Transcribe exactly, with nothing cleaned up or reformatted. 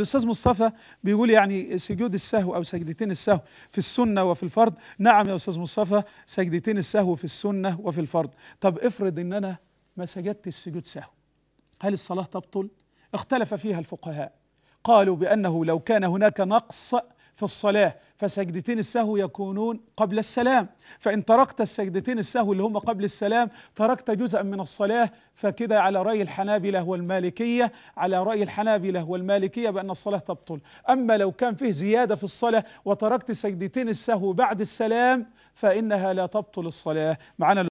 الأستاذ مصطفى بيقول يعني سجود السهو أو سجدتين السهو في السنة وفي الفرض. نعم يا أستاذ مصطفى، سجدتين السهو في السنة وفي الفرض. طب افرض إن أنا ما سجدت السجود سهو، هل الصلاة تبطل؟ اختلف فيها الفقهاء، قالوا بأنه لو كان هناك نقص في الصلاة فسجدتين السهو يكونون قبل السلام، فإن تركت السجدتين السهو اللي هم قبل السلام تركت جزءا من الصلاة، فكده على رأي الحنابلة والمالكية على رأي الحنابلة والمالكية بأن الصلاة تبطل. أما لو كان فيه زيادة في الصلاة وتركت سجدتين السهو بعد السلام فإنها لا تبطل الصلاة. معنا